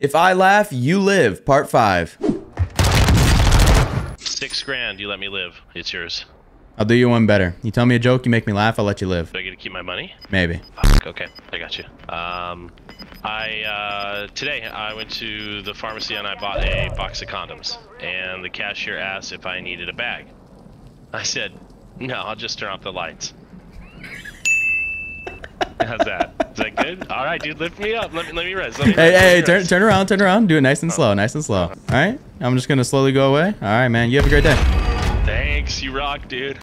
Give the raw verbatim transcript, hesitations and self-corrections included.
If I laugh, you live. Part five. Six grand. You let me live. It's yours. I'll do you one better. You tell me a joke, you make me laugh, I'll let you live. Do I get to keep my money? Maybe. Fuck, okay, I got you. Um, I, uh, today I went to the pharmacy and I bought a box of condoms. And the cashier asked if I needed a bag. I said, no, I'll just turn off the lights. How's that? Is that good? All right, dude, lift me up. Let me, let me rest. Let me hey, rest. hey, turn, turn around, turn around. Do it nice and oh. slow, nice and slow. All right, I'm just going to slowly go away. All right, man, you have a great day. Thanks, you rock, dude.